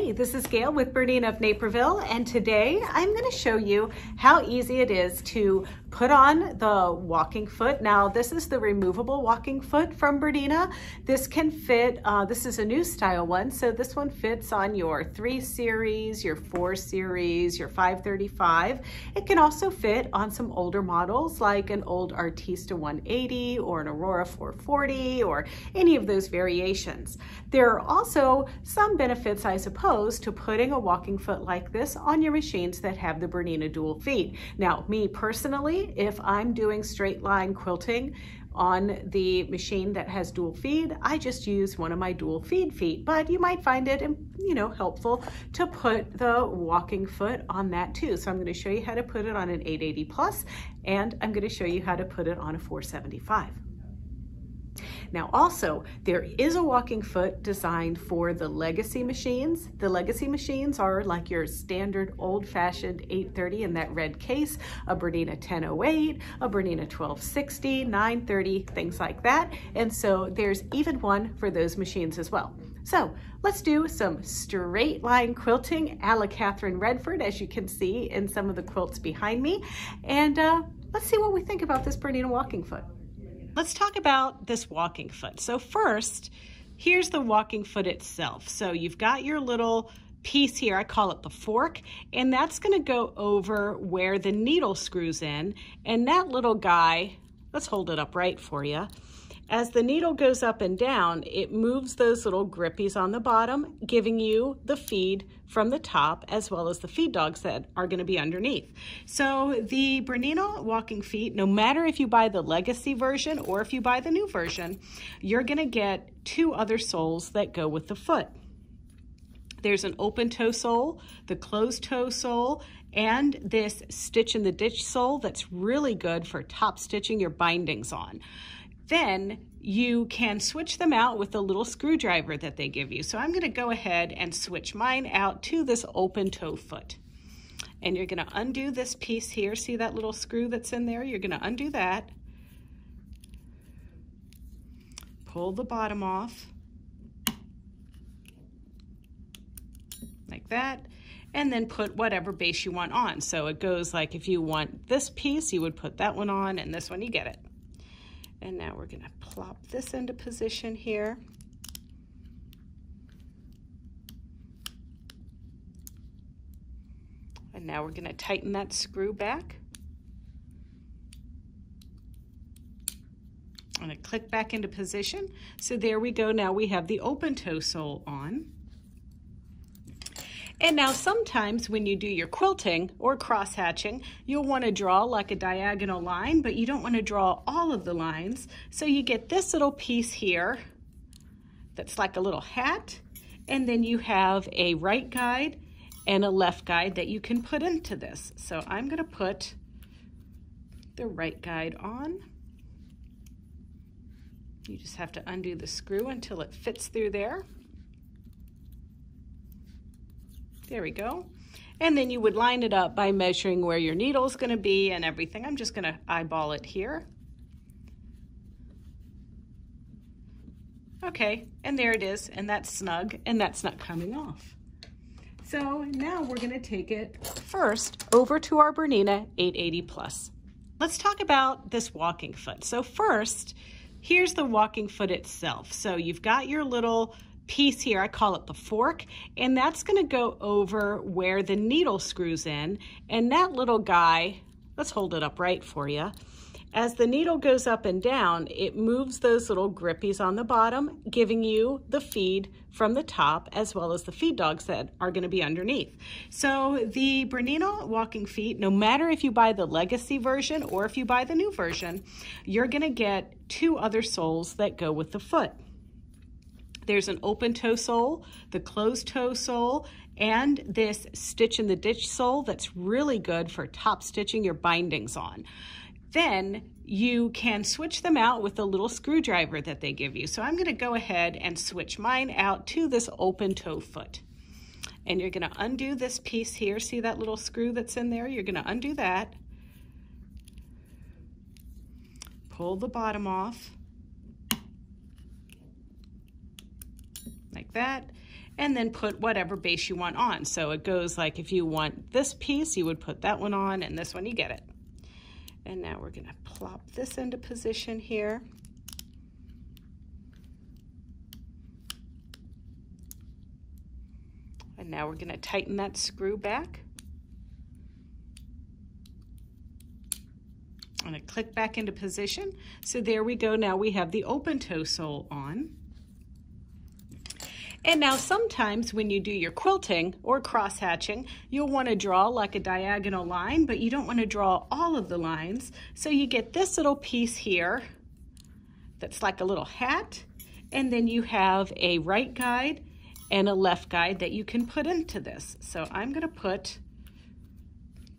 Hey, this is Gayle with Bernina of Naperville, and today I'm going to show you how easy it is to put on the walking foot. Now, this is the removable walking foot from Bernina. This can fit, this is a new style one, so this one fits on your 3 Series, your 4 Series, your 535. It can also fit on some older models like an old Artista 180 or an Aurora 440 or any of those variations. There are also some benefits, I suppose, to putting a walking foot like this on your machines that have the Bernina dual feet. Now, me personally, if I'm doing straight line quilting on the machine that has dual feed, I just use one of my dual feed feet, but you might find it, you know, helpful to put the walking foot on that too. So I'm going to show you how to put it on an 880 plus, and I'm going to show you how to put it on a 475. Now also, there is a walking foot designed for the legacy machines. The legacy machines are like your standard old-fashioned 830 in that red case, a Bernina 1008, a Bernina 1260, 930, things like that. And so there's even one for those machines as well. So let's do some straight line quilting a la Catherine Redford, as you can see in some of the quilts behind me. And let's see what we think about this Bernina walking foot. Let's talk about this walking foot. So first, here's the walking foot itself. So you've got your little piece here, I call it the fork, and that's gonna go over where the needle screws in. And that little guy, let's hold it upright for you. As the needle goes up and down, it moves those little grippies on the bottom, giving you the feed from the top, as well as the feed dogs that are gonna be underneath. So the Bernina walking feet, no matter if you buy the legacy version or if you buy the new version, you're gonna get 2 other soles that go with the foot. There's an open toe sole, the closed toe sole, and this stitch in the ditch sole that's really good for top stitching your bindings on. Then you can switch them out with the little screwdriver that they give you. So I'm going to go ahead and switch mine out to this open toe foot. And you're going to undo this piece here. See that little screw that's in there? You're going to undo that. Pull the bottom off. Like that. And then put whatever base you want on. So it goes like if you want this piece, you would put that one on, and this one, you get it. And now we're going to plop this into position here. And now we're going to tighten that screw back. I'm going to click back into position. So there we go. Now we have the open toe sole on. And now sometimes when you do your quilting or cross-hatching, you'll want to draw like a diagonal line, but you don't want to draw all of the lines. So you get this little piece here that's like a little hat, and then you have a right guide and a left guide that you can put into this. So I'm going to put the right guide on. You just have to undo the screw until it fits through there. There we go. And then you would line it up by measuring where your needle is going to be and everything. I'm just going to eyeball it here. Okay, and there it is, and that's snug, and that's not coming off. So now we're going to take it first over to our Bernina 880 Plus. Let's talk about this walking foot. So first, here's the walking foot itself. So you've got your little piece here, I call it the fork, and that's going to go over where the needle screws in. And that little guy, let's hold it upright for you. As the needle goes up and down, it moves those little grippies on the bottom, giving you the feed from the top, as well as the feed dogs that are going to be underneath. So the Bernina walking feet, no matter if you buy the legacy version or if you buy the new version, you're going to get 2 other soles that go with the foot. There's an open toe sole, the closed toe sole, and this stitch in the ditch sole that's really good for top stitching your bindings on. Then you can switch them out with the little screwdriver that they give you. So I'm going to go ahead and switch mine out to this open toe foot. And you're going to undo this piece here. See that little screw that's in there? You're going to undo that. Pull the bottom off. That, and then put whatever base you want on. So it goes like, if you want this piece, you would put that one on, and this one, you get it. And now we're gonna plop this into position here. And now we're gonna tighten that screw back. I'm gonna click back into position. So there we go, now we have the open toe sole on. And now sometimes when you do your quilting or cross-hatching, you'll want to draw like a diagonal line, but you don't want to draw all of the lines. So you get this little piece here that's like a little hat, and then you have a right guide and a left guide that you can put into this. So I'm going to put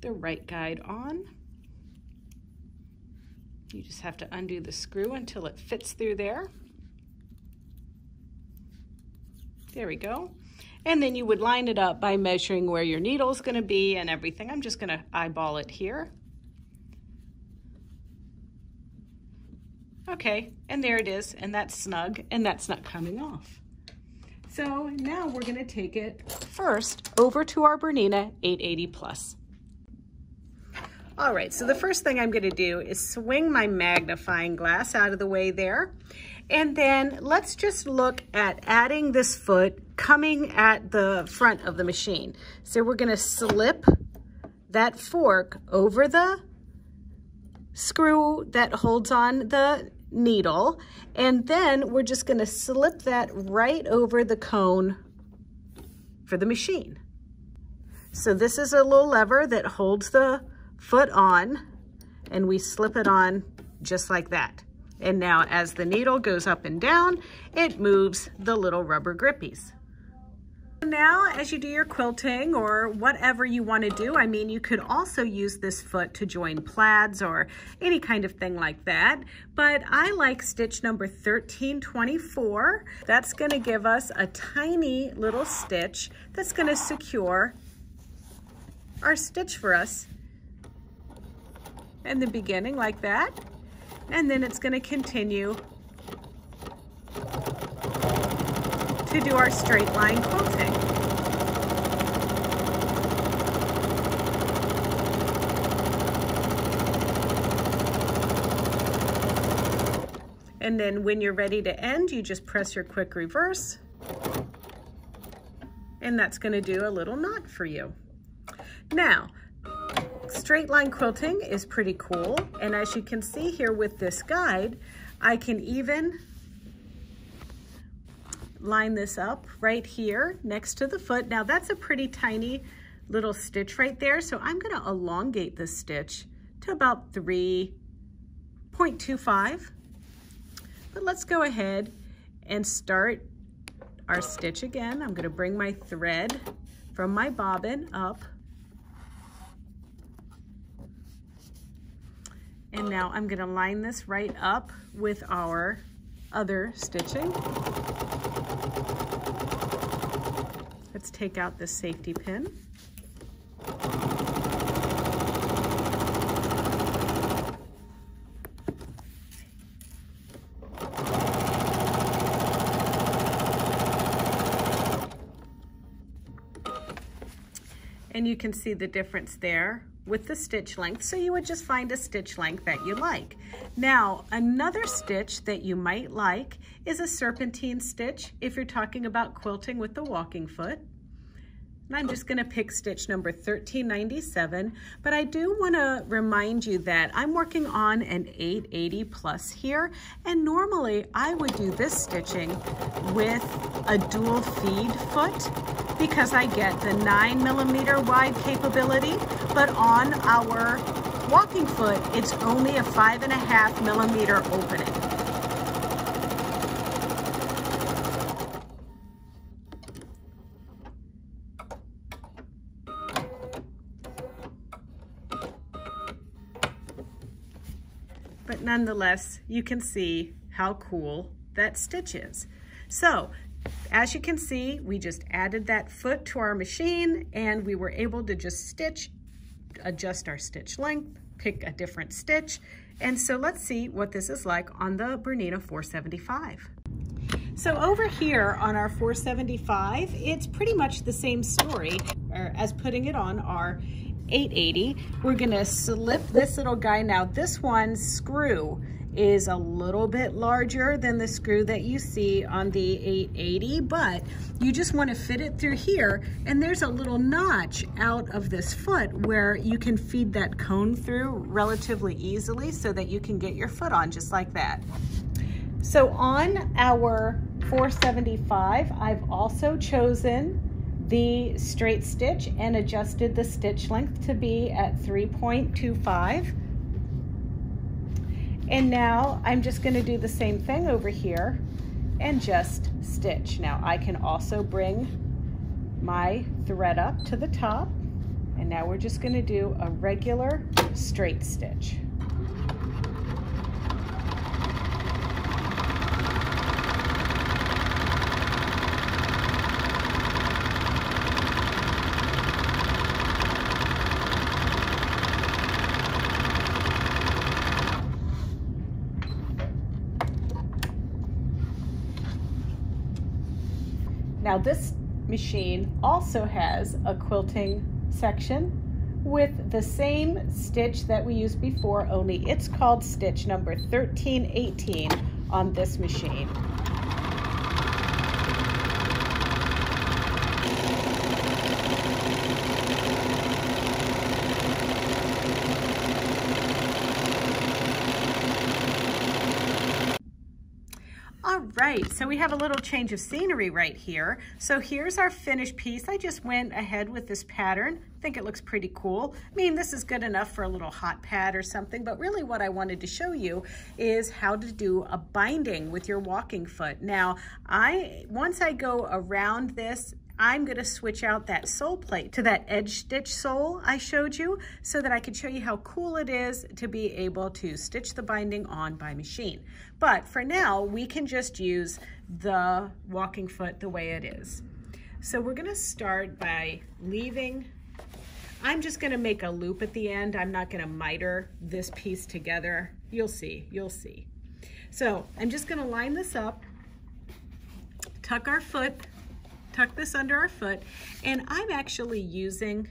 the right guide on. You just have to undo the screw until it fits through there. There we go. And then you would line it up by measuring where your needle is going to be and everything. I'm just going to eyeball it here. Okay, and there it is, and that's snug, and that's not coming off. So now we're going to take it first over to our Bernina 880 Plus. All right, so the first thing I'm going to do is swing my magnifying glass out of the way there. And then let's just look at adding this foot coming at the front of the machine. So we're going to slip that fork over the screw that holds on the needle. And then we're just going to slip that right over the cone for the machine. So this is a little lever that holds the foot on, and we slip it on just like that. And now as the needle goes up and down, it moves the little rubber grippies. Now, as you do your quilting or whatever you want to do, I mean, you could also use this foot to join plaids or any kind of thing like that. But I like stitch number 1324. That's going to give us a tiny little stitch that's going to secure our stitch for us in the beginning like that. And then it's going to continue to do our straight line quilting. And then when you're ready to end, you just press your quick reverse, and that's going to do a little knot for you. Now, straight line quilting is pretty cool, and as you can see here with this guide, I can even line this up right here next to the foot. Now that's a pretty tiny little stitch right there, so I'm going to elongate this stitch to about 3.25. But let's go ahead and start our stitch again. I'm going to bring my thread from my bobbin up. And now I'm going to line this right up with our other stitching. Let's take out this safety pin. And you can see the difference there with the stitch length, so you would just find a stitch length that you like. Now, another stitch that you might like is a serpentine stitch if you're talking about quilting with the walking foot. And I'm just going to pick stitch number 1397, but I do want to remind you that I'm working on an 880 Plus here, and normally I would do this stitching with a dual feed foot because I get the 9mm wide capability, but on our walking foot, it's only a 5.5mm opening. But nonetheless, you can see how cool that stitch is. So, as you can see, we just added that foot to our machine, and we were able to just stitch, adjust our stitch length, pick a different stitch. And so let's see what this is like on the Bernina 475. So over here on our 475, it's pretty much the same story as putting it on our 880. We're gonna slip this little guy. Now this one screw is a little bit larger than the screw that you see on the 880, but you just want to fit it through here, and there's a little notch out of this foot where you can feed that cone through relatively easily so that you can get your foot on just like that. So on our 475, I've also chosen the straight stitch and adjusted the stitch length to be at 3.25. And now I'm just going to do the same thing over here and just stitch. Now I can also bring my thread up to the top, and now we're just going to do a regular straight stitch. Now this machine also has a quilting section with the same stitch that we used before, only it's called stitch number 1318 on this machine. Right, so we have a little change of scenery right here. So here's our finished piece. I just went ahead with this pattern. I think it looks pretty cool. I mean, this is good enough for a little hot pad or something, but really what I wanted to show you is how to do a binding with your walking foot. Now, once I go around this, I'm going to switch out that sole plate to that edge stitch sole I showed you so that I could show you how cool it is to be able to stitch the binding on by machine. But for now, we can just use the walking foot the way it is. So we're going to start by leaving. I'm just going to make a loop at the end. I'm not going to miter this piece together. You'll see, you'll see. So I'm just going to line this up, tuck our foot, tuck this under our foot, and I'm actually using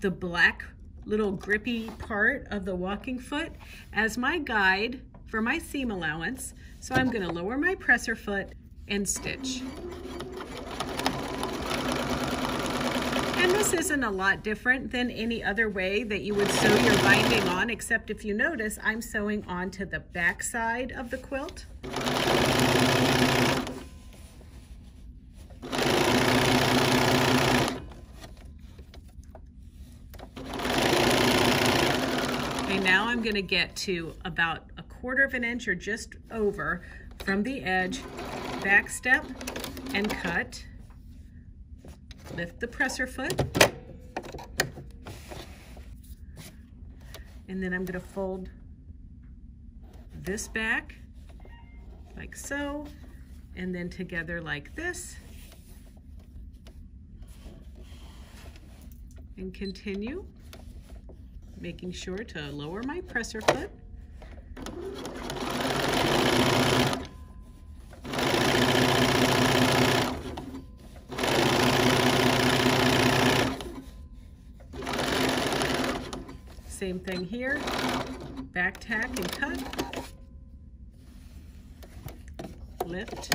the black little grippy part of the walking foot as my guide for my seam allowance. So I'm going to lower my presser foot and stitch. And this isn't a lot different than any other way that you would sew your binding on, except if you notice, I'm sewing onto the back side of the quilt. I'm going to get to about 1/4 of an inch or just over from the edge, back step and cut, lift the presser foot, and then I'm going to fold this back like so, and then together like this, and continue, making sure to lower my presser foot. Same thing here, back tack and cut, lift,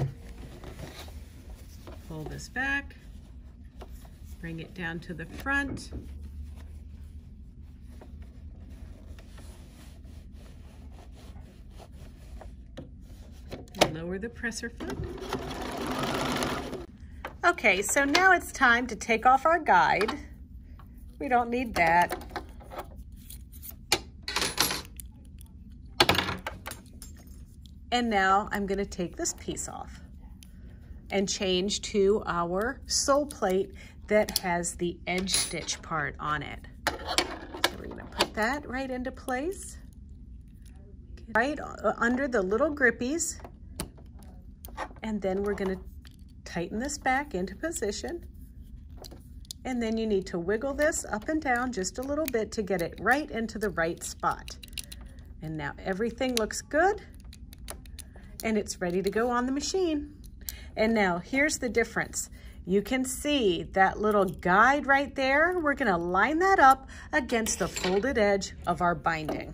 pull this back, bring it down to the front, lower the presser foot. Okay, so now it's time to take off our guide. We don't need that. And now I'm going to take this piece off and change to our sole plate that has the edge stitch part on it. So we're going to put that right into place, right under the little grippies. And then we're going to tighten this back into position. And then you need to wiggle this up and down just a little bit to get it right into the right spot. And now everything looks good. and it's ready to go on the machine. And now here's the difference. You can see that little guide right there. We're gonna line that up against the folded edge of our binding.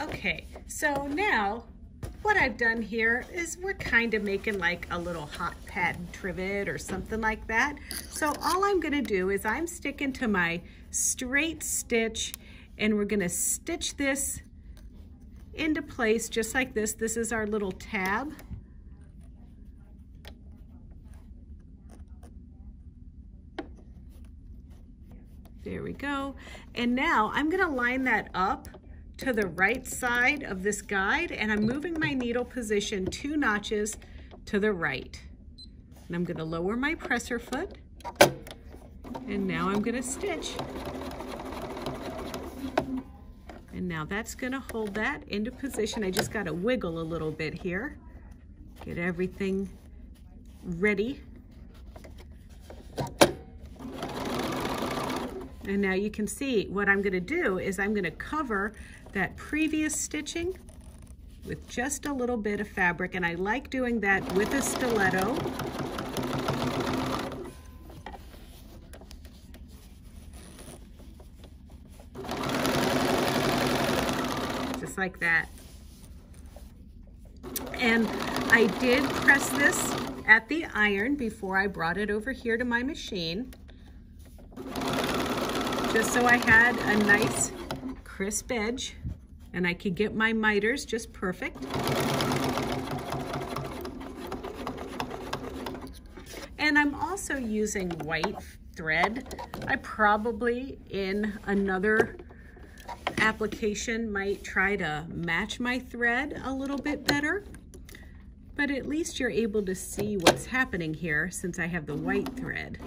Okay, so now what I've done here is we're kind of making like a little hot pad trivet or something like that. So all I'm gonna do is I'm sticking to my straight stitch and we're gonna stitch this into place just like this. This is our little tab. There we go. And now I'm gonna line that up to the right side of this guide, and I'm moving my needle position 2 notches to the right. And I'm gonna lower my presser foot, and now I'm gonna stitch. And now that's gonna hold that into position. I just gotta wiggle a little bit here. Get everything ready. And now you can see what I'm gonna do is I'm gonna cover that previous stitching with just a little bit of fabric, and I like doing that with a stiletto. Just like that. And I did press this at the iron before I brought it over here to my machine, just so I had a nice crisp edge and I could get my miters just perfect. And I'm also using white thread. I probably in another application might try to match my thread a little bit better, but at least you're able to see what's happening here since I have the white thread.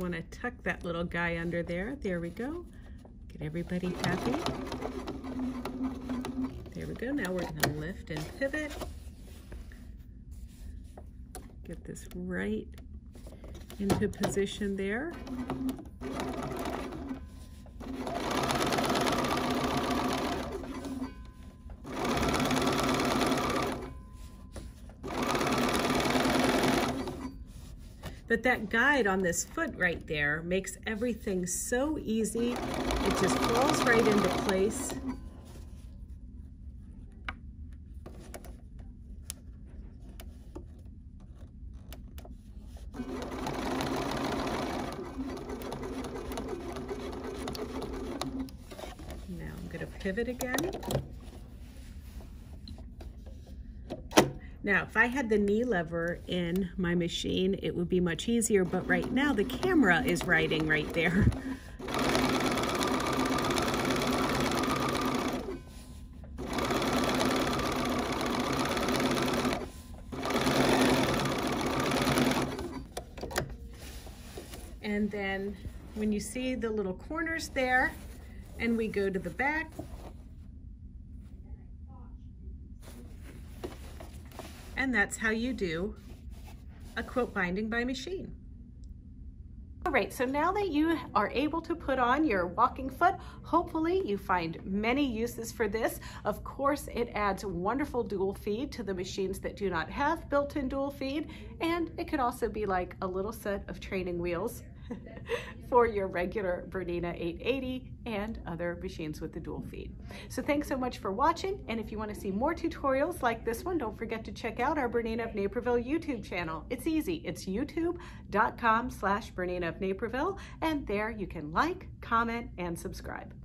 Want to tuck that little guy under there. There we go. Get everybody happy. There we go. Now we're going to lift and pivot. Get this right into position there. But that guide on this foot right there makes everything so easy. It just falls right into place. Now I'm going to pivot again. Now, if I had the knee lever in my machine, it would be much easier, but right now the camera is riding right there. And then when you see the little corners there, and we go to the back, and that's how you do a quilt binding by machine. All right, so now that you are able to put on your walking foot, hopefully you find many uses for this. Of course, it adds wonderful dual feed to the machines that do not have built-in dual feed, and it could also be like a little set of training wheels for your regular Bernina 880 and other machines with the dual feed. So thanks so much for watching, and if you want to see more tutorials like this one, don't forget to check out our Bernina of Naperville YouTube channel. It's easy. It's youtube.com/Bernina of Naperville, and there you can like, comment, and subscribe.